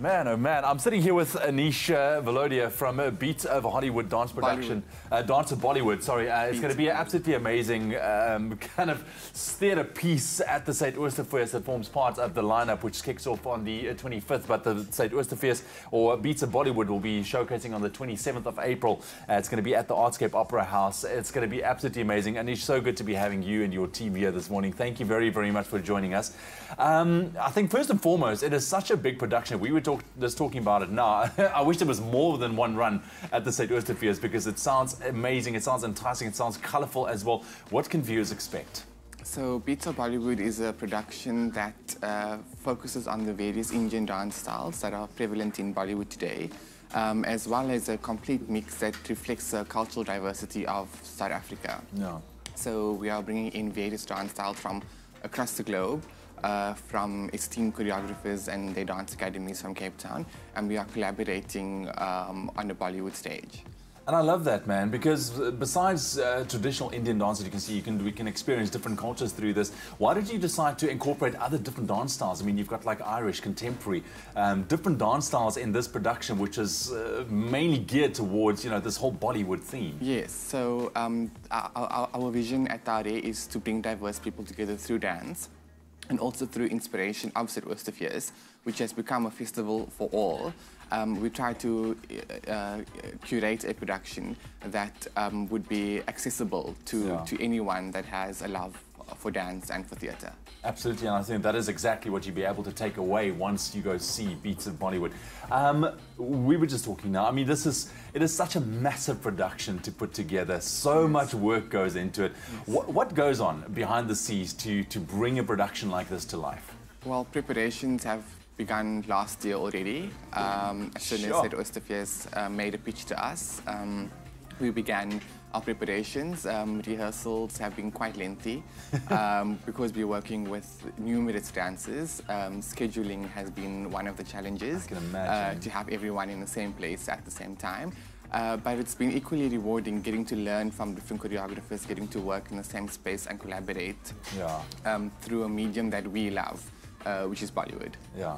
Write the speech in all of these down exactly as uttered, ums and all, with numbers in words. Man, oh man, I'm sitting here with Ahneesh uh, Valodia from uh, Beats of Hollywood Dance Production, uh, Dance of Bollywood, sorry. Uh, it's going to be an absolutely amazing um, kind of theatre piece at the Suidoosterfees that forms part of the lineup, which kicks off on the twenty-fifth, but the Suidoosterfees, or Beats of Bollywood, will be showcasing on the twenty-seventh of April. Uh, it's going to be at the Artscape Opera House. It's going to be absolutely amazing. Ahneesh, so good to be having you and your team here this morning. Thank you very, very much for joining us. Um, I think first and foremost, it is such a big production. We were Talk, just talking about it now. I wish there was more than one run at the Suidoosterfees because it sounds amazing, it sounds enticing, it sounds colourful as well. What can viewers expect? So Beats of Bollywood is a production that uh, focuses on the various Indian dance styles that are prevalent in Bollywood today, um, as well as a complete mix that reflects the cultural diversity of South Africa. Yeah. So we are bringing in various dance styles from across the globe, Uh, from esteemed choreographers and their dance academies from Cape Town, and we are collaborating um, on the Bollywood stage. And I love that, man, because besides uh, traditional Indian dance that you can see, you can, we can experience different cultures through this. Why did you decide to incorporate other different dance styles? I mean, you've got like Irish, contemporary, um, different dance styles in this production, which is uh, mainly geared towards, you know, this whole Bollywood theme. Yes, so um, our, our, our vision at Taare is to bring diverse people together through dance, and also through inspiration of Suidoosterfees, which has become a festival for all. Um, we try to uh, curate a production that um, would be accessible to, yeah. to anyone that has a love for dance and for theatre. Absolutely, and I think that is exactly what you'd be able to take away once you go see Beats of Bollywood. Um, we were just talking now, I mean, this is, it is such a massive production to put together. So yes. much work goes into it. Yes. What, what goes on behind the scenes to, to bring a production like this to life? Well, preparations have begun last year already. Um, as soon sure. as Suidoosterfees uh, made a pitch to us, um, we began our preparations. Um, rehearsals have been quite lengthy um, because we're working with numerous dancers. Um, scheduling has been one of the challenges, I can imagine. Uh, to have everyone in the same place at the same time. Uh, but it's been equally rewarding getting to learn from different choreographers, getting to work in the same space and collaborate yeah. um, through a medium that we love, uh, which is Bollywood. Yeah.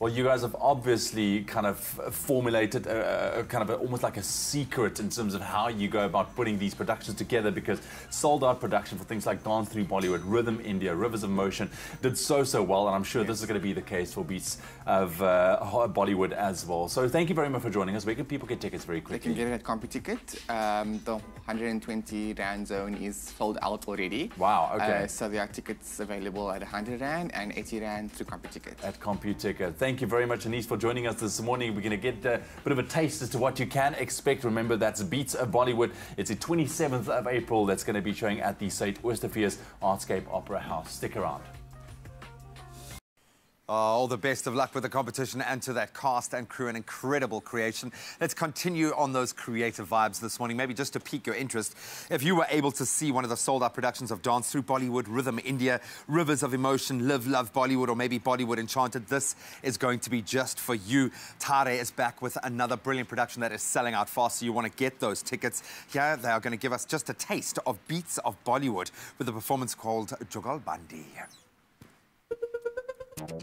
Well, you guys have obviously kind of formulated a, a kind of a, almost like a secret in terms of how you go about putting these productions together, because sold-out production for things like Dance Through Bollywood, Rhythm India, Rivers of Motion did so, so well, and I'm sure yes. this is going to be the case for Beats of uh, Bollywood as well. So thank you very much for joining us. Where can people get tickets very quickly? They can get it at CompuTicket. Um, the one hundred twenty rand zone is sold out already. Wow, okay. Uh, so there are tickets available at one hundred rand and eighty rand through CompuTicket. At CompuTicket. Thank Thank you very much, Ahneesh, for joining us this morning. We're going to get a bit of a taste as to what you can expect. Remember, that's Beats of Bollywood. It's the twenty-seventh of April. That's going to be showing at the Suidoosterfees Artscape Opera House. Stick around. Oh, all the best of luck with the competition and to that cast and crew, an incredible creation. Let's continue on those creative vibes this morning, maybe just to pique your interest. If you were able to see one of the sold-out productions of Dance Through Bollywood, Rhythm India, Rivers of Emotion, Live Love Bollywood, or maybe Bollywood Enchanted, this is going to be just for you. Taare is back with another brilliant production that is selling out fast, so you want to get those tickets. Here they are going to give us just a taste of Beats of Bollywood with a performance called Jugal Bandi. Dum da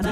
na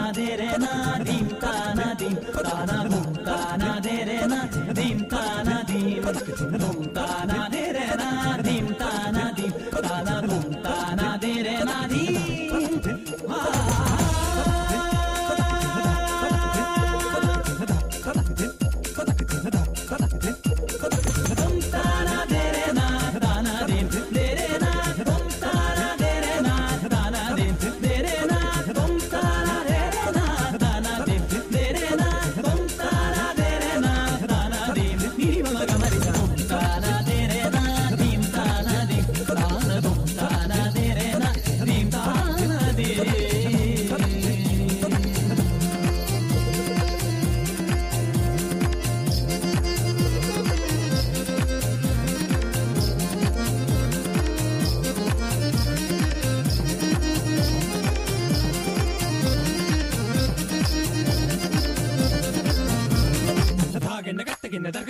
da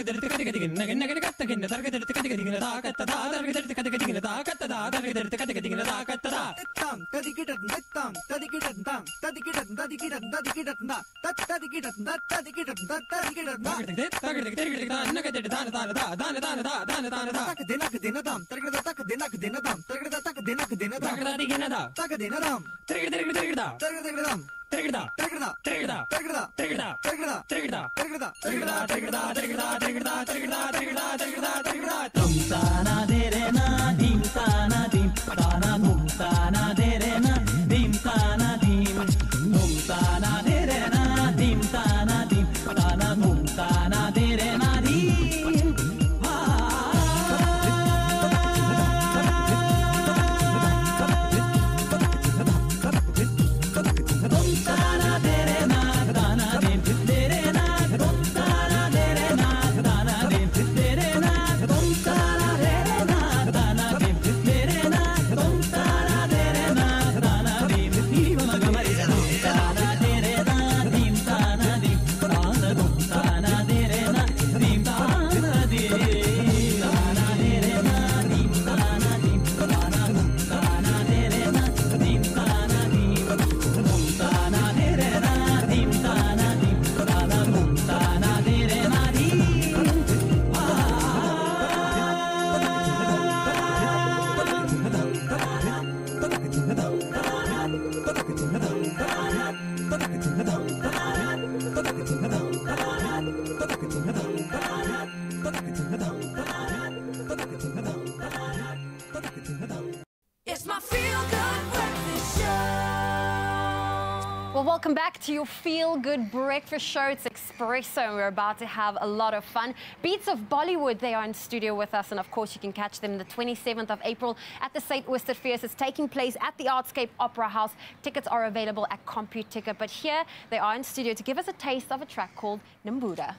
Trigda, trigda, trigda, trigda, trigda, trigda, trigda, trigda, trigda, trigda, trigda, trigda, trigda, trigda, trigda, trigda. Tum sana de re na, dim sana dim, sana tum sana de re na, dim sana dim, tum sana de re na, dim sana dim, sana tum sana de re na dim. Welcome back to your feel-good breakfast show. It's Expresso and we're about to have a lot of fun. Beats of Bollywood, they are in studio with us, and of course you can catch them the twenty-seventh of April at the Suidoosterfees. It's taking place at the Artscape Opera House. Tickets are available at CompuTicket, but here they are in studio to give us a taste of a track called Nimbuda.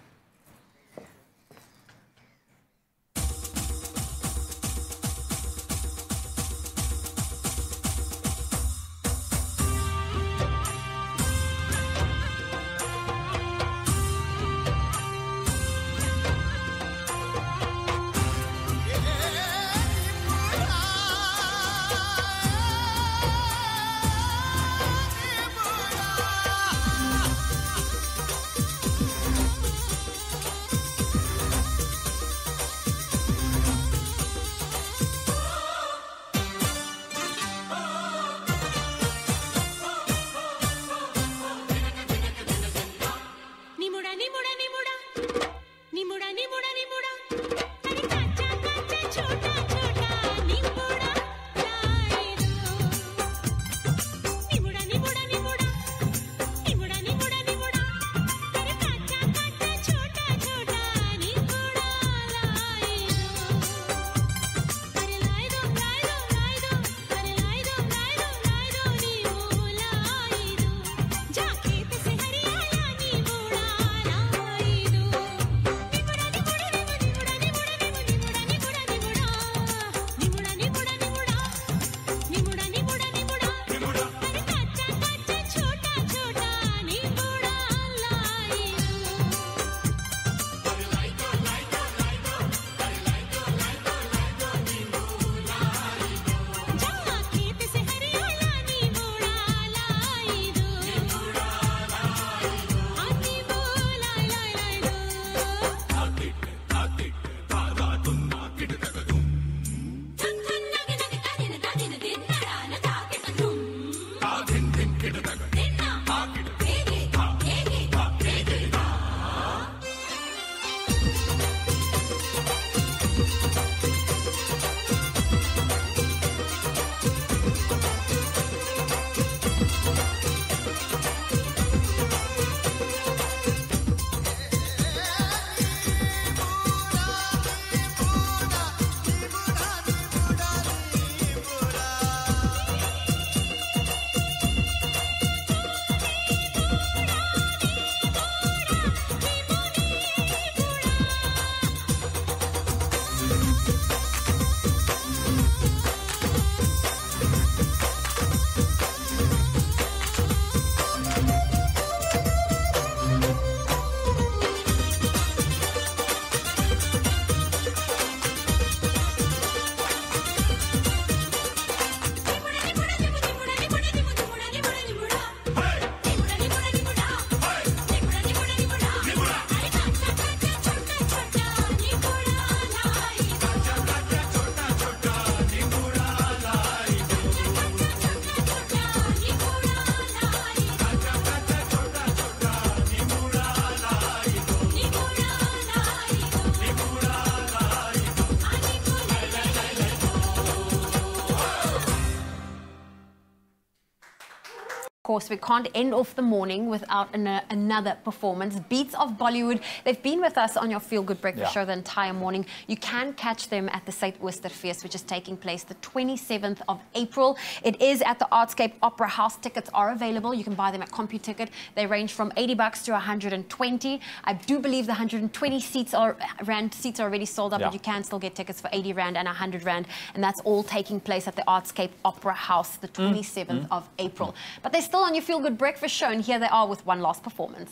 course, we can't end off the morning without an, uh, another performance. Beats of Bollywood. They've been with us on your Feel Good Breakfast yeah. show the entire morning. You can catch them at the Suidoosterfees, which is taking place the twenty-seventh of April. It is at the Artscape Opera House. Tickets are available. You can buy them at CompuTicket. They range from eighty bucks to one hundred twenty. I do believe the one hundred twenty seats are rand seats are already sold up, yeah. but you can still get tickets for eighty rand and one hundred rand, and that's all taking place at the Artscape Opera House the twenty-seventh mm. of April. Mm. But they're still on your Feel Good Breakfast show, and here they are with one last performance.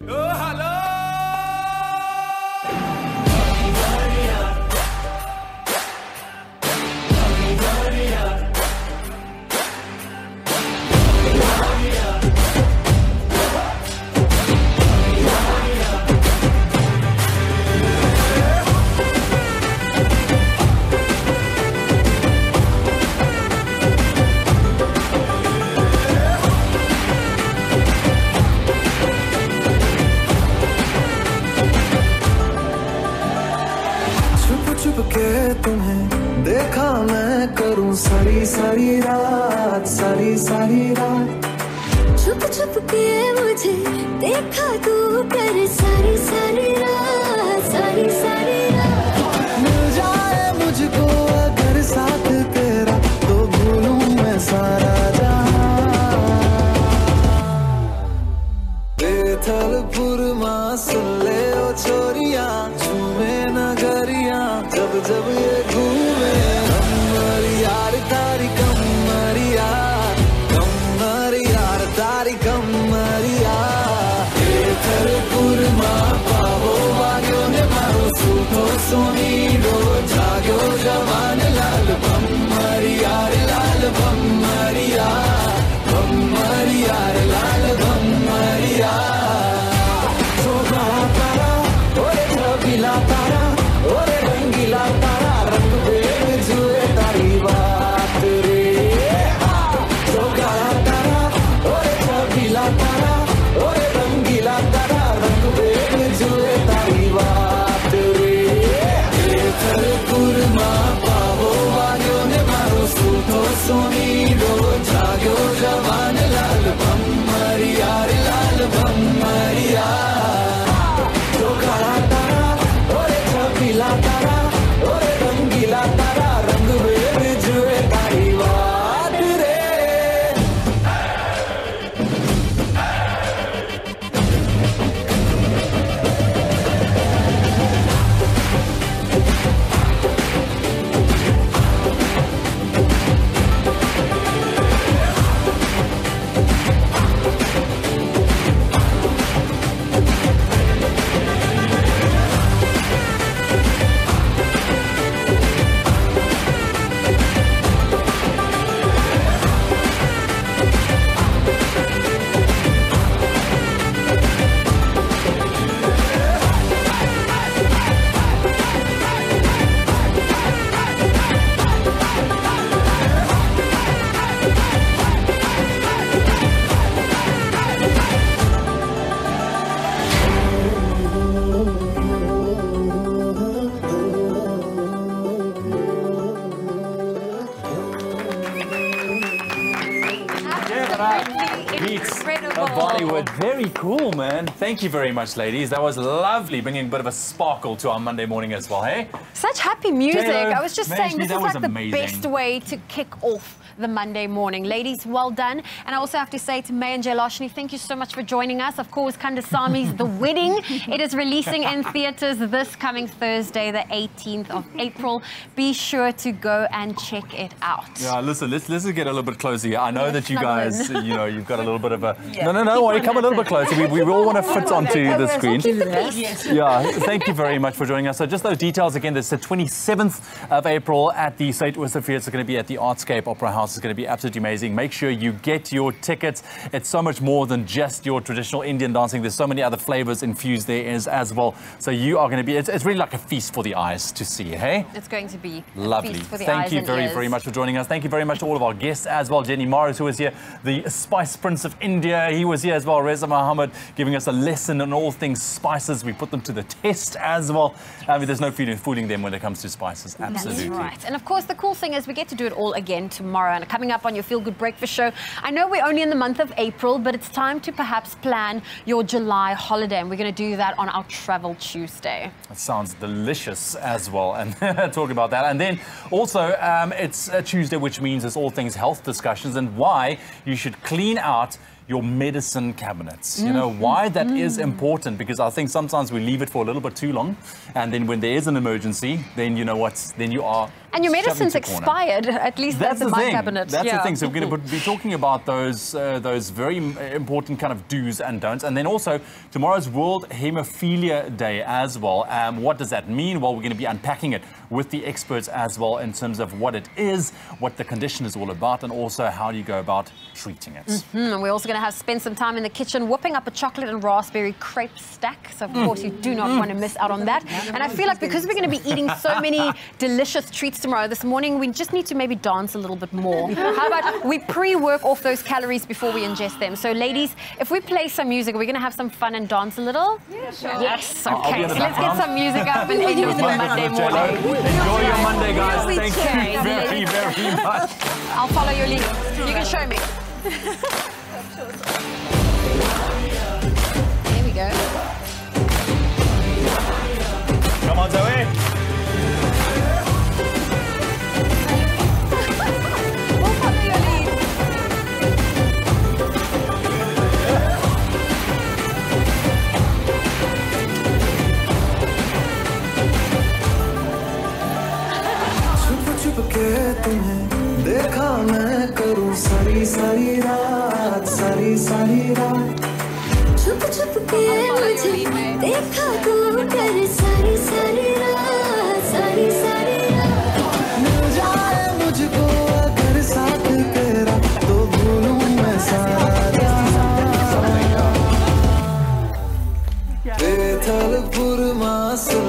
Oh, hello! सारी सारी रात सारी सारी रात छुप छुप के मुझे देखा तू कर सारी सारी रात सारी सारी रात मिल जाए मुझको अगर साथ तेरा तो भूलूं मैं सारा जहां सुन ले ओ छोरिया झूमे नगरिया जब जब ये घूमे Very cool, man. Thank you very much, ladies. That was lovely, bringing a bit of a sparkle to our Monday morning as well, hey? Such happy music. Taylor, I was just saying, this is like the amazing. best way to kick off the Monday morning. Ladies, well done. And I also have to say to May and Jailashni, thank you so much for joining us. Of course, Kandasami's The Wedding. It is releasing in theatres this coming Thursday, the eighteenth of April. Be sure to go and check it out. Yeah, listen, let's, let's get a little bit closer here. I know let's that you guys, in. you know, you've got a little bit of a... Yeah. No, no, no, worry, come a little bit closer. We, we all want to fit onto the screen. Yeah, thank you very much for joining us. So just those details again, that's the twenty-seventh of April at the Suidoosterfees. It's going to be at the Artscape Opera House. Is going to be absolutely amazing. Make sure you get your tickets. It's so much more than just your traditional Indian dancing. There's so many other flavors infused there is as well. So you are going to be, it's, it's really like a feast for the eyes to see, hey? It's going to be lovely. A feast for the Thank eyes you very, ears. very much for joining us. Thank you very much to all of our guests as well. Jenny Morris, who was here, the Spice Prince of India, he was here as well. Reza Muhammad giving us a lesson on all things spices. We put them to the test as well. I mean, there's no fooling them when it comes to spices. Absolutely. That's right. And of course, the cool thing is we get to do it all again tomorrow. And coming up on your Feel Good Breakfast show, I know we're only in the month of April, but it's time to perhaps plan your July holiday. And we're going to do that on our Travel Tuesday. That sounds delicious as well. And talk about that. And then also, um, it's a Tuesday, which means it's all things health discussions and why you should clean out your medicine cabinets. Mm-hmm. You know, why that mm. is important, because I think sometimes we leave it for a little bit too long, and then when there is an emergency, then you know what, then you are... And your medicine's expired, at least that's, that's in my thing. cabinet. That's yeah. the thing. So we're going to be talking about those, uh, those very important kind of do's and don'ts. And then also, tomorrow's World Hemophilia Day as well. Um, what does that mean? Well, we're going to be unpacking it with the experts as well in terms of what it is, what the condition is all about, and also how you go about treating it. Mm-hmm. And we're also going to have spent some time in the kitchen whipping up a chocolate and raspberry crepe stack. So, of mm. course, you do not mm. want to miss out on that. And I feel like because we're going to be eating so many delicious treats tomorrow, this morning, we just need to maybe dance a little bit more. How about we pre-work off those calories before we ingest them? So, ladies, if we play some music, we're going to have some fun and dance a little? Yeah, sure. Yes. Okay, so let's get some music up and end your Monday morning. Enjoy your Monday, guys. Thank you very, very much. I'll follow your lead. You can show me. There we go. Come on, Zoe. We'll follow your lead. छुप छुप के तुम्हें देखा मैं करूं सारी सारी रात सारी सारी रात छुप छुप के मुझे देखा तू कर सारी सारी रात सारी सारी रात मिल जाए मुझको अगर साथ तेरा तो भूलूं मैं सारा बेताल पुरमास